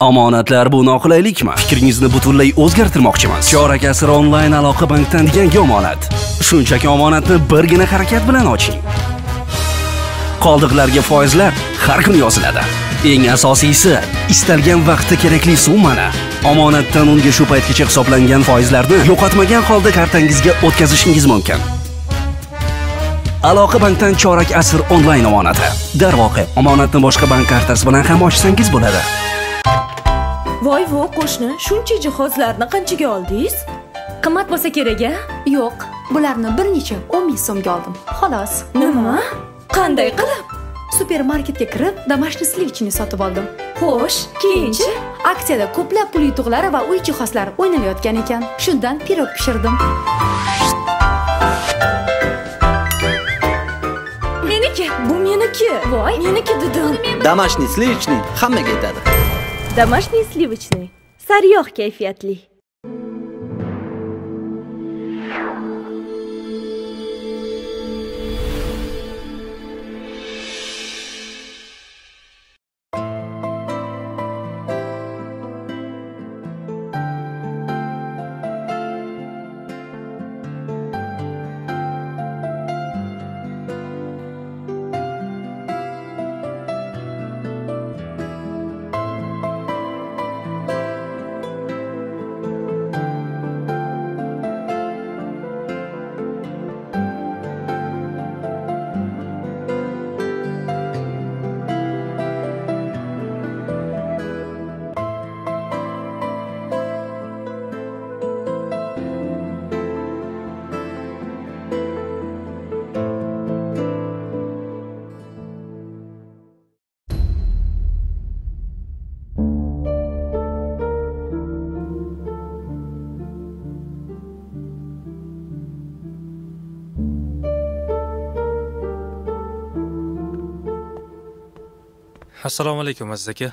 Omonatlar bu noqulaylikmi? Fikringizni butunlay o'zgartirmoqchimiz. Chorakasir onlayn aloqa bankdan degan omonat. Shunchaki omonatni birgina harakat bilan oching. Qoldiqlarga foizlar har kuni yoziladi. Eng asosiysi, istalgan vaqtda kerakli summani omonatdan unga shu paytgacha hisoblangan foizlarni yo'qotmagan holda kartangizga o'tkazishingiz mumkin. Aloqa bankdan chorak asr onlayn omonati. Darvoqa, omonatni boshqa bank kartasi bilan ham ochsangiz bo'ladi. Voy, qo'shni, shuncha jihozlarni qanchaga oldingiz? Qimmat bo'lsa kerak-a? Yo'q, bularni bir necha 10 ming so'mga oldim. Xolos. Nima? Qanday qilib? Supermarketga kirib, damashni slivichni sotib oldim. Xo'sh, keyinchi aksiyada ko'plab pul yutuqlari va uy jihozlari o'ynalayotgan ekan. Shundan pirog pishirdim. Meniki, bu meniki. Voy, meniki dedim. Damashni slivichni hammaga yetadi. Damashni slivichni. Sariyog' kayfiyatli. Assalomu alaykum Aziz aka.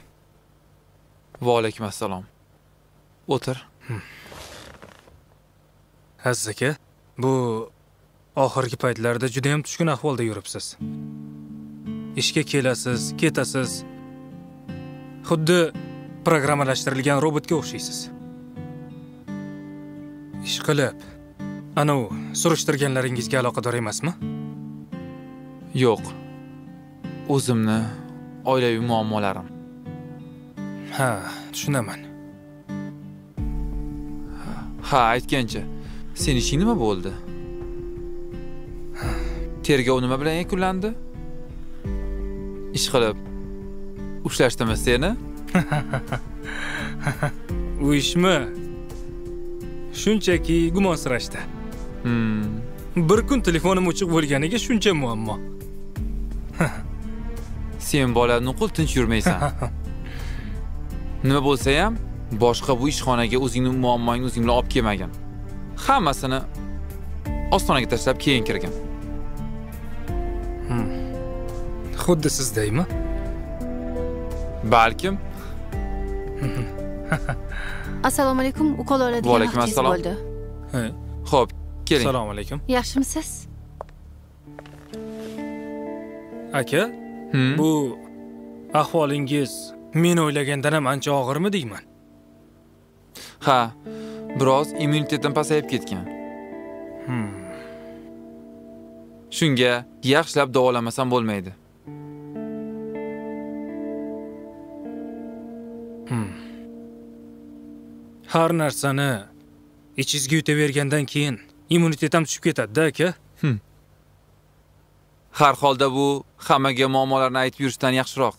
Va alaykum assalom. O'tir. Aziz aka, bu oxirgi paytlarda juda ham tushkun ahvolda yuribsiz. Ishga kelasiz, ketasiz. Xuddi programmalashtirilgan robotga o'xshaysiz. Ish qilib, ana u surishtirganlaringizga aloqador emasmi? Yo'q. O'zimni oilaviy muammolarim. Ha, tushunaman. Ha, aytgancha. Sen ishing nima bo'ldi? Tergov nima bilan yakunlandi? Ish qilib ushlashdimi seni? U ishmi? Shunchaki gumonsirashdi. Bir kun telefonim o'chiq bo'lganiga shuncha muammo. Sen bola nuqul tinch yurmaysan. Nima bo'lsa ham, boshqa bu ishxonaga o'zingning muammoingni o'zing bilan olib kelmagan. Hammasini ostonaga tashlab keyin kirgan. Xuddi sizdaymi? Balkim. Assalomu alaykum, ukol oladigan. Va alaykum assalom. Xo'p, keling. Assalomu alaykum. Yaxshimisiz? Aka, bu ahvolingiz men o'ylagandan ham ancha og'irmi deyman? Ha, biroz immunitetim pasayib ketgan. Shunga yaxshilab davolamasam bo'lmaydi. Har narsani ichizga yutavergandan keyin immunitetim tushib ketadi-da, aka. Har holda bu hammaga muammolarni aytib yurishdan yaxshiroq.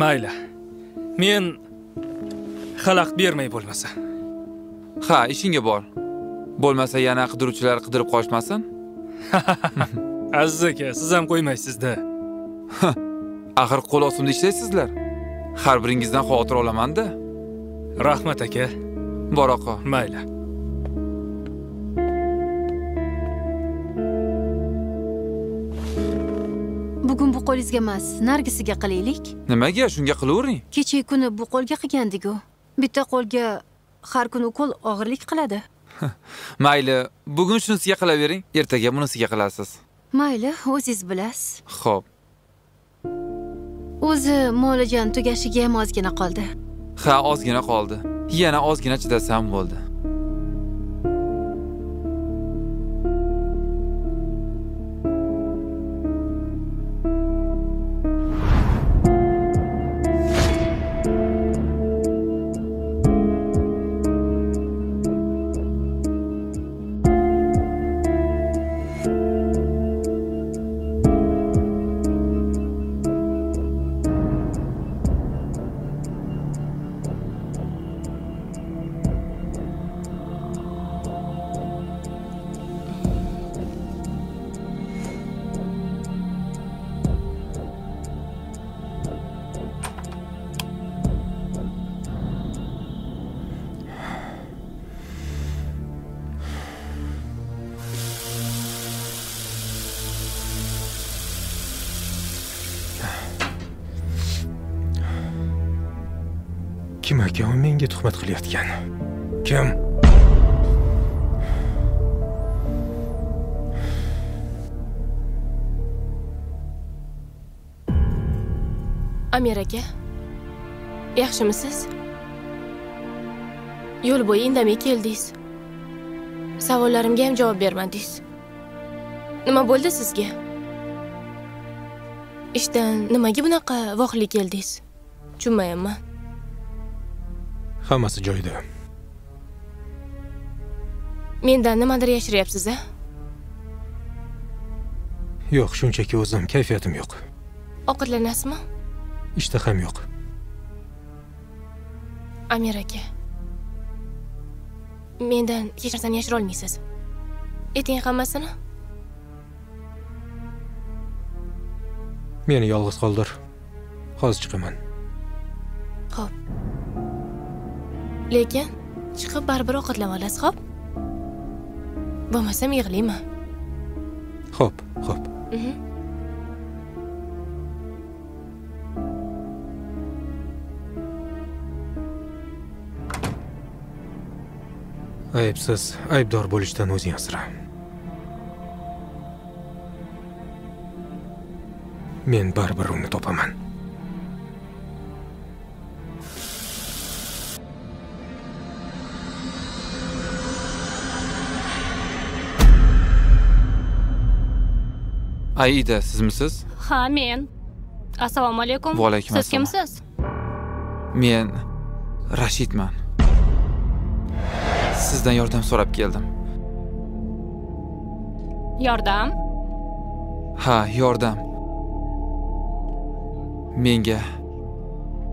Mayli. Men xalaqit bermay bo'lmasa. Ha, ishingga bor. Bo'lmasa yana qidiruvchilar qidirib qochmasin. Aziz aka, siz ham qo'ymaysiz-da. Axir qo'l ostimda ishlaysizlar. Har biringizdan xavotir olaman-da. Rahmat aka. Boroqo. Mayli. Bugun bu qo'lingizga emas, nargisiga qilaylik. Nimaga? Shunga qilavering. Kecha kuni bu qo'lga qilgandik-ku. Bitta qo'lga har kuni ukol og'irlik qiladi. Mayli, bugun shunisiga qilavering, ertaga bunisiga qilasiz. Mayli, o'zingiz bilasiz. Xo'p. O'zi muolajan tugashiga ham ozgina qoldi. Ha, ozgina qoldi. Yana ozgina chidasam bo'ldi. Kim aka u menga tuhmat qilayotgan? Kim? Amir aka. Yaxshimisiz? Yo'l bo'yi indamay keldingiz. Savollarimga ham javob bermadingiz. Nima bo'ldi sizga? Ishdan nimaga bunaqa voqli keldingiz? Tushunmayman. Hammasi joyida. Mendan nimadir yashiryapsiz, a? Yo'q, shunchaki o'zim kayfiyatim yo'q. Ovqatlanasizmi? Ishtaham yo'q. Amir aka. Mendan hech narsani yashira olmaysiz. Ayting hammasini. Meni yolg'iz qoldir. Hozir chiqaman. Xo'p. Lekin chiqib baribir ovqatlanib olasiz, xo'p? Bo'lmasam yig'layman. Xo'p, xo'p. Aybsiz, aybdor bo'lishdan o'zing asra. Men baribir uni topaman. Aida, sizmisiz? Ha, men. Assalomu alaykum. Va alaykum assalom. Siz kimsiz? Men Rashidman. Sizdan yordam so'rab keldim. Yordam? Ha, yordam. Menga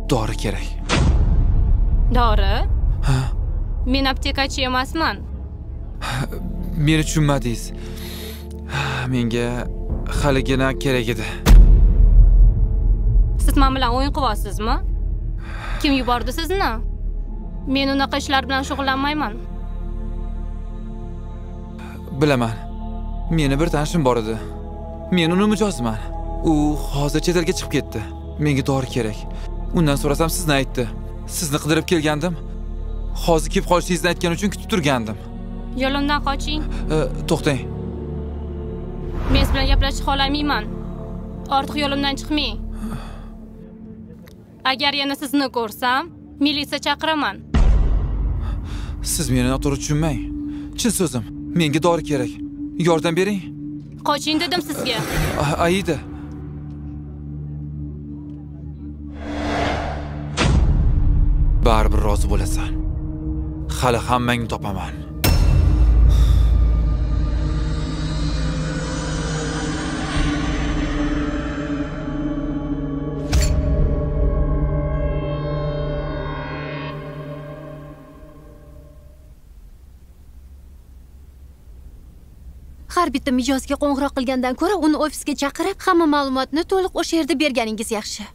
dori kerak. Dori? Ha. Men aptekachi emasman. Meni tushunmadingiz. Menga haligina kerak edi. Siz men bilan o'yin qilyapsizmi? Kim yubordi sizni? Men unaqa ishlar bilan shug'ullanmayman. Bilaman. Meni bir tanishim bor edi. Men uni mijozman. U hozir chetalga chiqib ketdi. Menga dori kerak. Undan so'rasam sizni aytdi. Sizni qidirib kelgandim. Hozir kelib qolishingizni aytgani uchun kutib turgandim. Yo'limdan qoching. To'xtang. Men siz bilan gaplashib olamayman. Ortiq yo'limdan chiqmang. Agar yana sizni ko'rsam, militsiya chaqiraman. Siz meni noto'g'ri tushunmang. Chin so'zim, menga dori kerak. Yordam bering. Qoching dedim sizga. Aida. Baribir rozi bo'lasan. Hali hammangni topaman. Har bitta mijozga qo'ng'iroq qilgandan ko'ra uni ofisga chaqirib, hamma ma'lumotni to'liq o'sha yerda berganingiz yaxshi.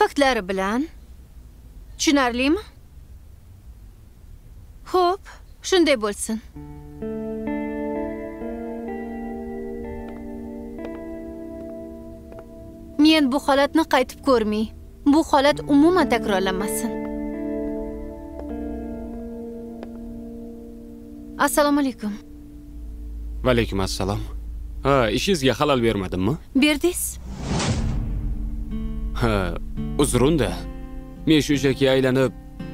Faktlari bilan tushunarlimi? Xo'p, shunday bo'lsin. Men bu holatni qaytib ko'rmay, bu holat umuman takrorlanmasin. Assalomu alaykum. Va alaykum assalom. Ha, ishingizga xalal bermadimmi? Berdingiz. Ha, uzrunda. Men shu joyga aylanib,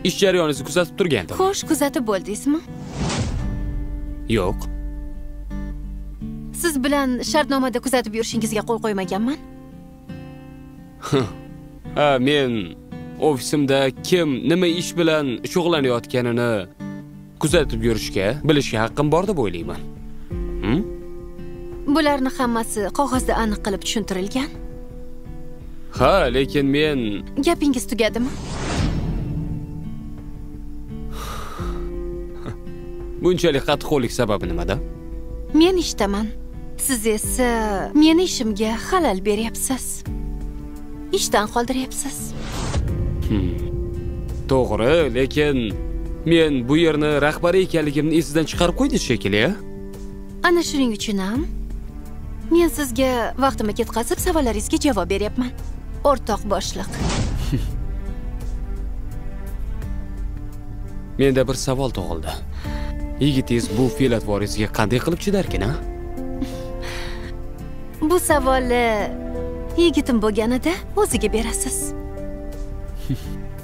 ish jarayonizni kuzatib turgandim. Xo'sh, kuzatib bo'ldingizmi? Yo'q. Siz bilan shartnomada kuzatib yurishingizga qo'l qo'ymaganman. Ha, men ofisimda kim nima ish bilan shug'ullanayotganini kuzatib yurishga, bilishga haqqim bor deb o'ylayman. Bularni hammasi qog'ozda aniq qilib tushuntirilgan. Ha, lekin men... Gapingiz tugadimi? Bunchalik qattiqqo'llik sababi nimada? Men ishdaman. Siz esa meni ishimga xalal beryapsiz. Ishdan qoldiryapsiz. To'g'ri, lekin men bu yerni rahbari ekanligimni esidan chiqarib qo'ydi shekilli. Ana shuning uchun ham men sizga vaqtimni ketkazib savollaringizga javob beryapman. O'rtoq boshliq. Menda bir savol tug'ildi. Yigitingiz bu fe'l atvoringizga qanday qilib chidarkin, ha? Bu savolni yigitim bo'lganida o'ziga berasiz.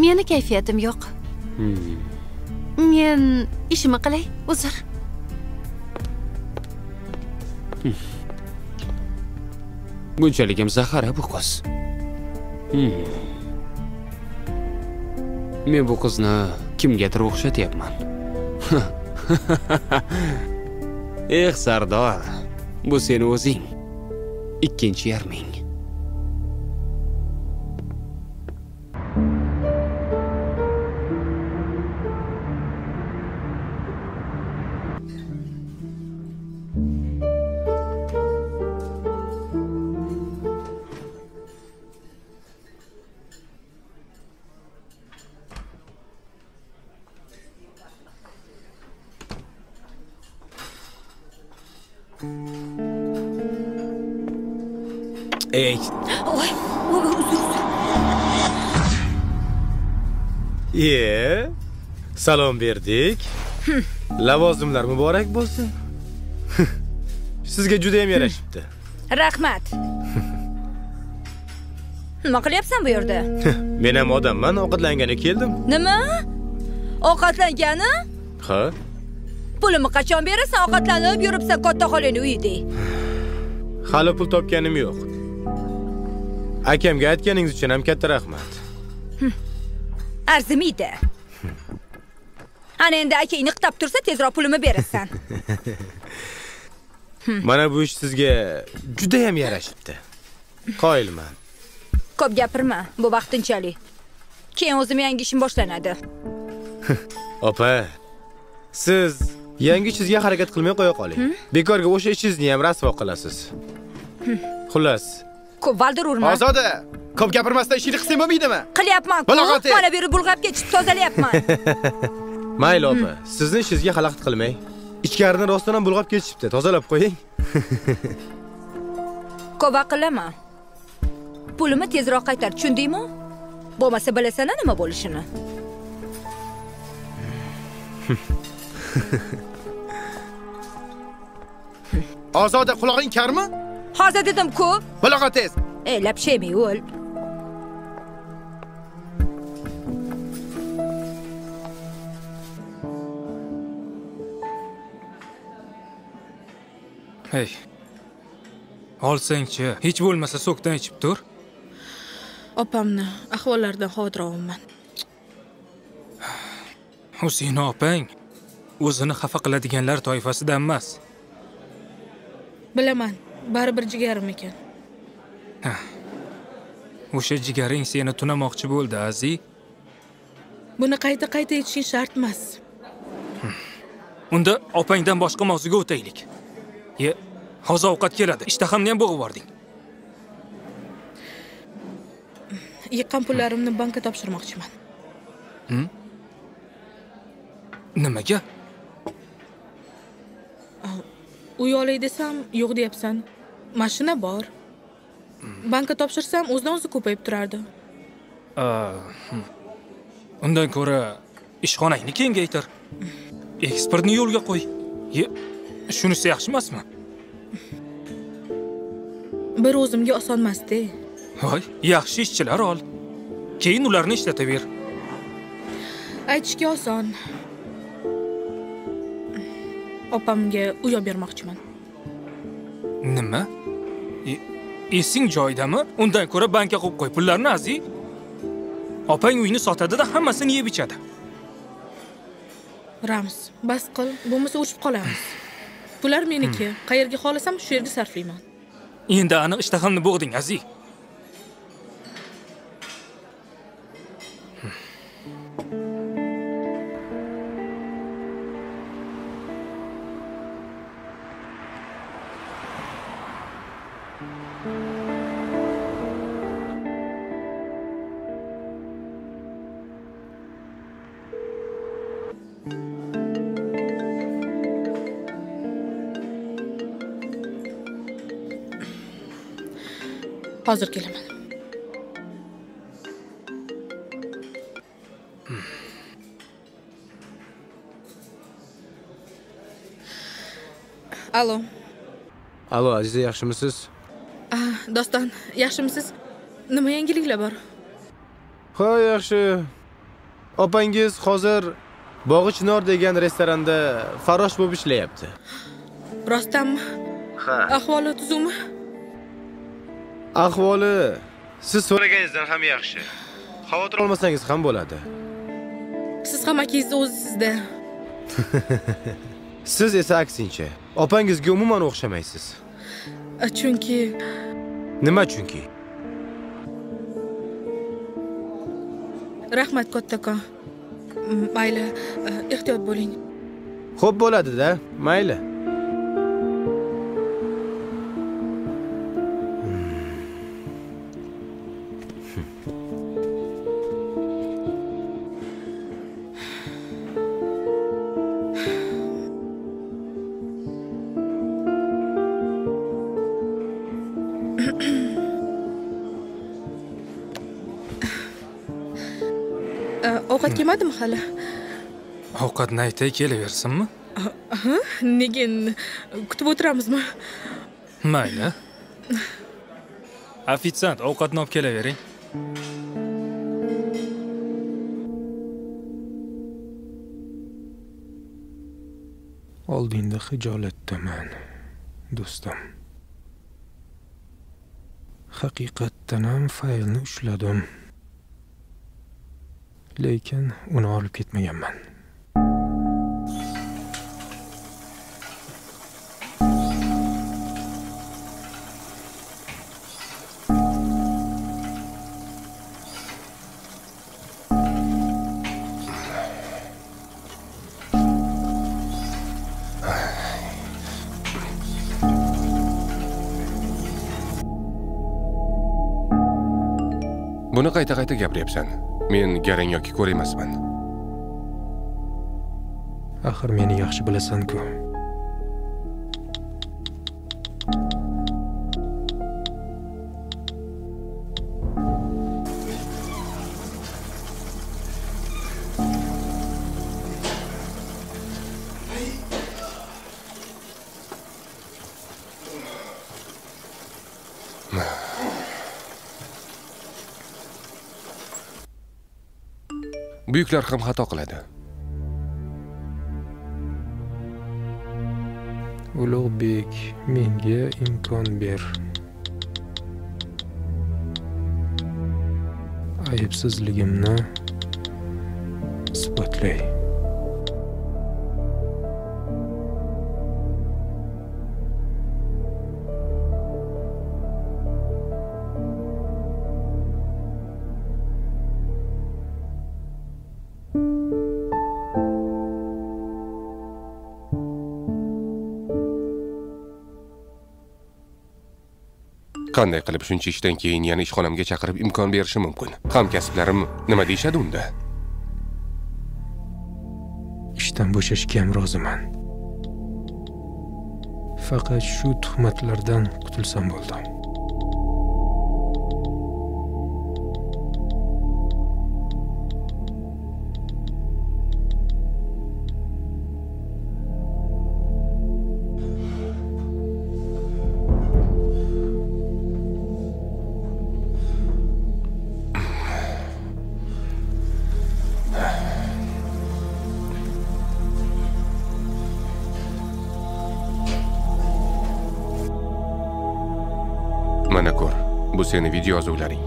Meni kayfiyatim yo'q. Men ishimni qilay, uzr. Bunchaligim zahara bu qiz. Men bu qizni kimgadir o'xshatyapman. Eh, Sardor, bu sen o'zing. Ikkinchi yarming. Salom berdik. Lavozimlar muborak bo'lsin. Sizga juda ham yarashibdi. Rahmat. Nima qilyapsan bu yerda? Men ham odamman, ovqatlangani keldim. Nima? Ovqatlangani? Ha. Pulni qachon berasan? Ovqatlanib yuribsan katta xolani uyida. Hali pul topganim yo'q. Akamga aytganingiz uchun ham katta rahmat. Arzimaydi. Ana endi akang niqtab tursa tezroq pulimi berasan. Mana bu ish sizga juda ham yarashibdi. Qoyilman. Ko'p gapirma, bu vaqtinchalik. Keyin o'zim yangi ishim boshlanadi. Opa, siz yangi ishingizga harakat qilmay qo'ya qoling. Bekorga o'sha ishingizni ham rasvo qilasiz. Xullas, ko'p valdirurma. Ozoda, ko'p gapirmasdan ishingni qilsang bo'lmaydimi? Qilyapman. Mana berib bulg'ab ketib tozalayapman. Mayli opa, sizni ishingizga xalaqit qilmang. Ichkarini rostdan ham bulg'ab ketishibdi, tozalab qo'ying. Ko'p aqillama. Pulimi tezroq qaytar, tushundingmi? Bo'lmasa bilasan nima bo'lishini. Ozoda, quloqing karmi? Hozir dedim-ku. Bilog'atingiz. Ey, lapshemi o'l. Hey. Olsang-chi, hech bo'lmasa so'kdan ichib tur. Opamni ahvollaridan xavotirdaman. Husina opang o'zini xafa qiladiganlar toifasidan emas. Bilaman, baribir jigarim ekan. Ha. O'sha jigaring seni tunamoqchi bo'ldi, aziz. Buni qayta-qayta aytishing shart emas. Unda opangdan boshqa mavzuga o'taylik. Ye, hozir ovqat keladi. Ishtahamni ham bo'g'ivording. Yiqqan pullarimni bankka topshirmoqchiman. Nimaga? Uy olay desam, yo'q deyapsan. Mashina bor. Bankka topshirsam, o'zidan o'zi ko'payib turardi. Undan ko'ra ishxonangni kengaytir. Eksportni yo'lga qo'y. Ye, shunisi yaxshi emasmi? Bir o'zimga osonmasdi. Voy, yaxshi ishchilar ol. Keyin ularni ishlataver. Aytishga oson. Opamga uy olib bermoqchiman. Nima? Esing joydami? Undan ko'ra bankka qo'yib qo'y pullarni, aziz. Opang uyni sotadi-da, hammasini yeb ichadi. Rams, bas qil, bo'lmasa o'chib qolamiz. Bular meniki. Qayerga xohlasam shu yerga sarflayman. Endi aniq ishtahamni bo'g'ding, aziz. Hozir kelaman. Alo. Alo, Aziza, yaxshimisiz? Doston, yaxshimisiz? Nima yangiliklar bor? Ha, yaxshi. Opangiz hozir Bog'ichnor degan restoranda farosh bo'lib ishlayapti. Rostdanmi? Ha. Ahvoli tuzumi? Ahvoli siz so'raganingizdan ham yaxshi. Xavotir olmasangiz ham bo'ladi. Siz ham akingizni o'zingizda. Siz esa aksincha. Opangizga umuman o'xshamaysiz. Chunki nima chunki? Rahmat kattakon. Mayli, ehtiyot bo'ling. Xo'p bo'ladi-da, mayli. Yemadim hali. Ovqatni aytay kelaversinmi? Nega kutib o'tiramizmi? Mayli. Ofitsiant, ovqatni olib kelavering. Oldinda xijolatdaman, do'stim. Haqiqatdan ham faylni ushladim. Lekin uni olib ketmaganman. Buni qayta-qayta gapiryapsan. Men garang yoki ko'r emasman. Axir meni yaxshi bilasan-ku. Buyuklar ham xato qiladi. Ulug'bek, menga imkon ber. Aybsizligimni isbotlay. Qanday qilib shuncha ishdan keyin yana ishxonamga chaqirib imkon berishi mumkin? Hamkasblarim nima deyshadi unda? Ishdan bo'shashga ham roziman. Faqat shu tuhmatlardan qutulsam bo'ldi. Bu seni video yozuvlaring.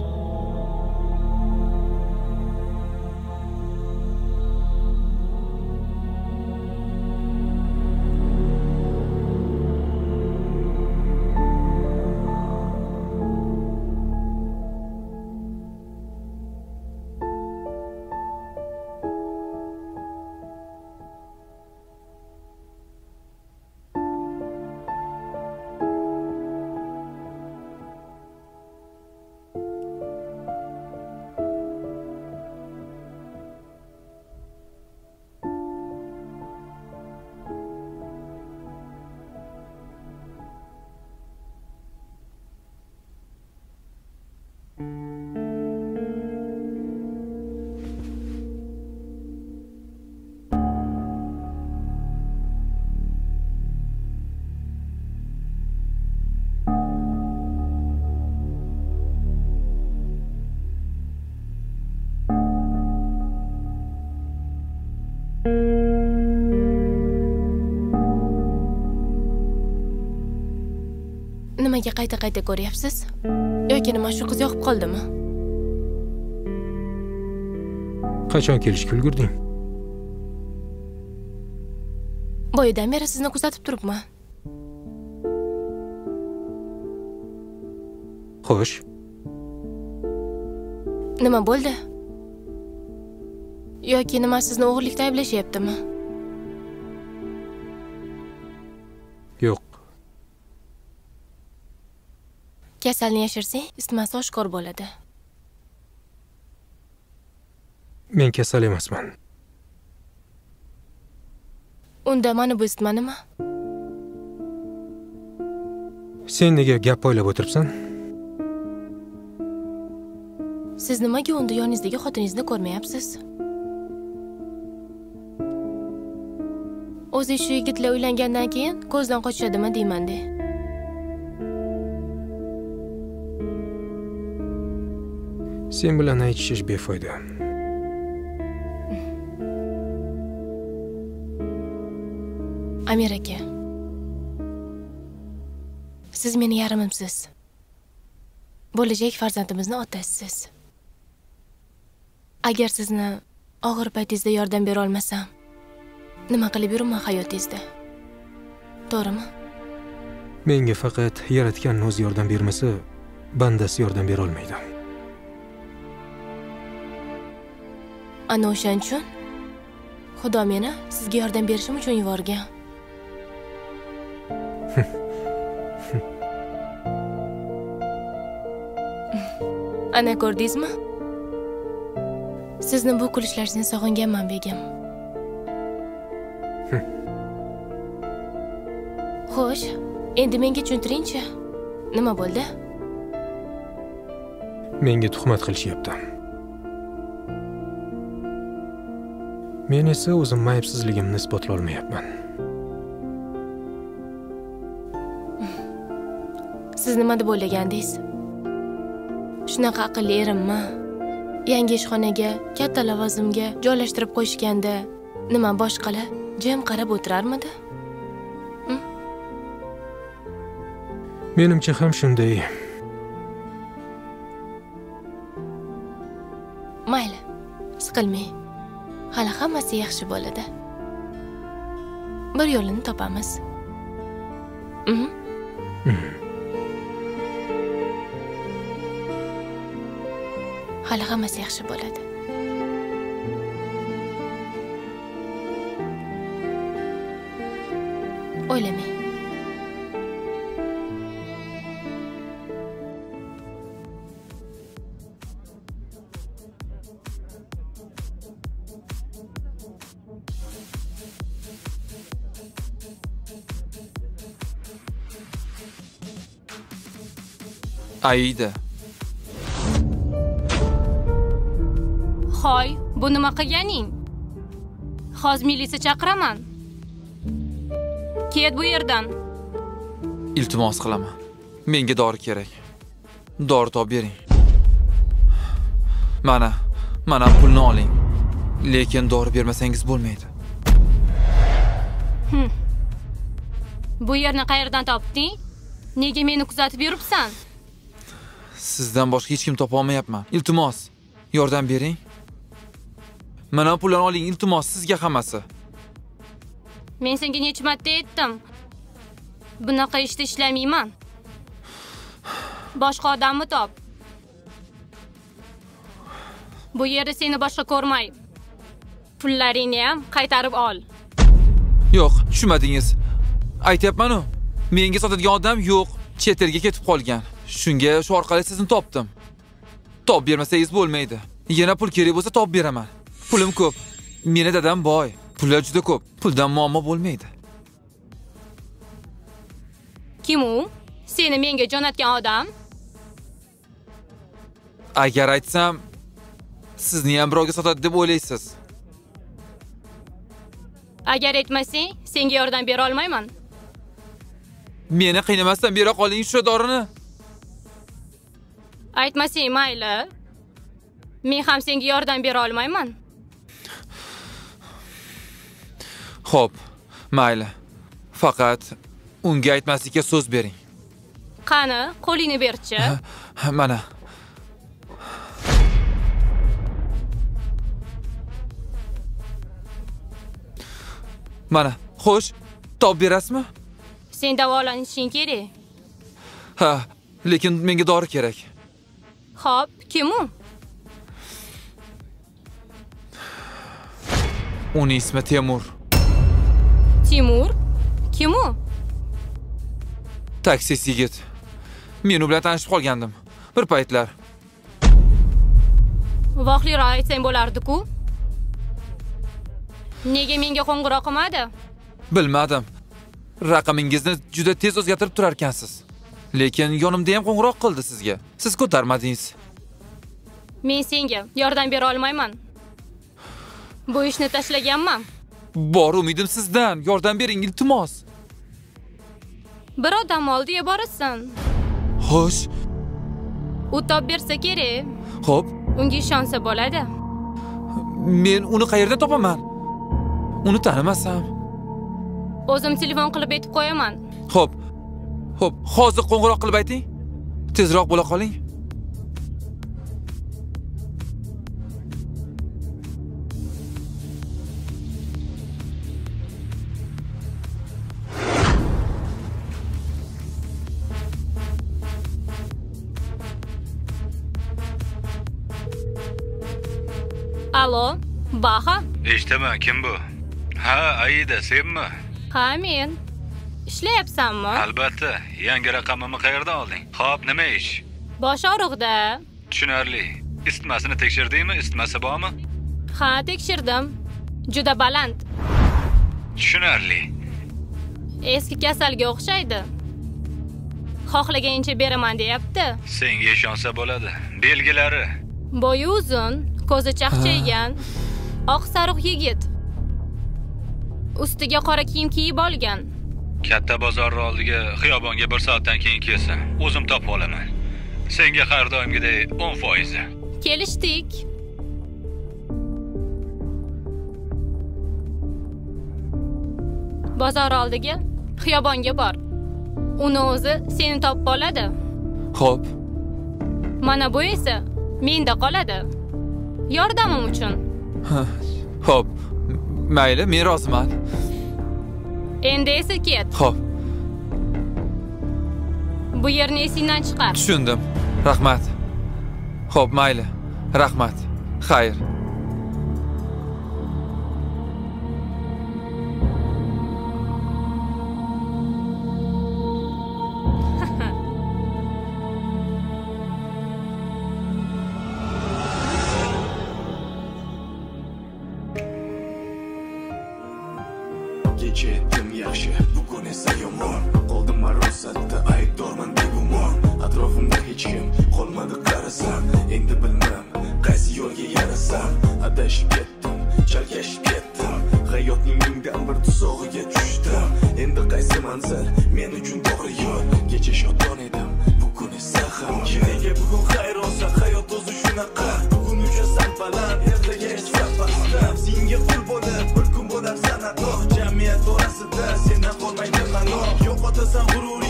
Nimaga qayta-qayta ko'ryapsiz? Yoki nima shu qiz yoqib qoldimi? Qachon kelishga ulgurding? Boyadan beri sizni kuzatib turibman. Xo'sh. Nima bo'ldi? Yoki nima sizni o'g'irlikda ayblashyaptimi? Yo'q. Kasalni yashirsang, isitmasi oshkor bo'ladi. Men kasal emasman. Unda mana bu isitma nima? Sen nega gap o'ylab o'tiribsan? Siz nimaga unda yoningizdagi xotiningizni ko'rmayapsiz? O'zi shu yigitlar uylangandan keyin ko'zdan qochishadimi deyman-da. Sen bilan aytishish befoyda. Amerika. Siz meni yarimimsiz. Bo'lajak farzandimizni otasisiz. Agar sizni og'ir paytingizda yordam bera olmasam, nima qilib yurman hayotingizda? To'g'rimi? Menga faqat yaratgan o'z yordam bermasa, bandasi yordam bera olmaydi. Ana o'shan uchun Xudo meni sizga yordam berishim uchun yuborgan. Ana ko'rdingizmi? Sizni bu kulishlaringizni sog'inganman begim. Xo'sh, endi menga tushuntiringchi. Nima bo'ldi? Menga tuhmat qilishyapti. Men esa o'zim aybsizligimni isbotla olmayapman. Siz nima deb o'ylagandingiz? Shunaqa aqlli erimmi? Yangi ishxonaga, katta lavozimga joylashtirib qo'yishganda nima boshqalar jim qarab o'tirarmidi? Menimcha ham shunday. Mayli, siqilmang. Hali hammasi yaxshi bo'ladi. Bir yo'lini topamiz. Hali hammasi yaxshi bo'ladi. O'ylamang. Aida. Hoy, bu nima qilganing? Hozir militsiya chaqiraman. Ket bu yerdan. Iltimos qilaman. Menga dori kerak. Dori topib bering. Mana pulni oling. Lekin dori bermasangiz bo'lmaydi. Bu yerni qayerdan topding? Nega meni kuzatib yuribsan? Sizdan boshqa hech kim topa olmayapman. Iltimos, yordam bering. Mana pulni oling, iltimos, sizga hammasi. Men senga necha marta aytdim. Bunaqa ishda ishlamayman. Boshqa odamni top. Bu yerda seni boshqa ko'rmay. Pullaringni ham qaytarib ol. Yo'q, tushmadingiz. Aytayapman-ku. Menga sotadigan odam yo'q. Chet elga ketib qolgan. Shunga shu orqali sizni topdim. Top bermasangiz bo'lmaydi. Yana pul kerak bo'lsa top beraman. Pulim ko'p. Meni dadam boy. Pullar juda ko'p. Puldan muammo bo'lmaydi. Kim u? Seni menga jo'natgan odam? Agar aytsam, sizni ham birovga sotadi deb o'ylaysiz. Agar etmasang, senga yordam bera olmayman. Meni qiynamasdan bera qoling shu dorini. Aytmasang, mayli. Men ham senga yordam bera olmayman. Xo'p, mayli. Faqat unga aytmaslikka so'z bering. Qani, qo'lingni berchi. Mana. Mana, xo'sh, top berasmi? Sen davolanishing kerak. Ha, lekin menga dori kerak. Xo'p, kim u? Uning ismi Temur. Temur? Kim u? Taksist yigit. Men u bilan tanishib qolgandim bir paytlar. Voqliroq aytsang bo'lardi-ku. Nega menga qo'ng'iroq qilmadi? Bilmadim. Raqamingizni juda tez o'zgartirib turar ekansiz. Lekin yonimda ham qo'ng'iroq qildi sizga. Siz ko'tarmadingiz. Men senga yordam bera olmayman. Bu ishni tashlaganman. Bor umidim sizdan. Yordam bering, iltimos. Bir odam oldiga borasan. Xo'sh. U top bersa kerak. Xo'p. Unga ishonsa bo'ladi. Men uni qayerda topaman? Uni tanimasam. O'zim telefon qilib aytib qo'yaman. Xo'p. Xo'p, hozir qo'ng'iroq qilib ayting. Tezroq bo'la qoling. Alo, Baha? Eshitaman, kim bu? Ha, Aida, senmi? Ha, men. Ishlayapsanmi? Albatta. Yangi raqamimni qayerdan olding? Xo'p, nima ish? Bosh og'rig'ida. Tushunarli. Isitmasini tekshirdingmi? Isitmasi bormi? Ha, tekshirdim. Juda baland. Tushunarli. Eski kasalga o'xshaydi. Xohlagancha beraman deyapti. Senga ishonsa bo'ladi. Belgilari. Bo'yi uzun, ko'zi chaqchaygan, oq sariq yigit. Ustiga qora kiyim kiyib olgan. Katta bozorning oldiga, xiyobonga 1 soatdan keyin kelsa, o'zim topib olaman. Senga har doimgidek 10%. Kelishdik. Bozor oldiga, xiyobonga bor. Uni o'zi seni topib oladi. Xo'p. Mana bu esa menda qoladi. Yordamim uchun. Xo'p. Mayli, men roziman. Endi esa ket. Xo'p. Bu yerni esingdan chiqar. Tushundim. Rahmat. Xo'p, mayli. Rahmat. Xayr. Sen vurur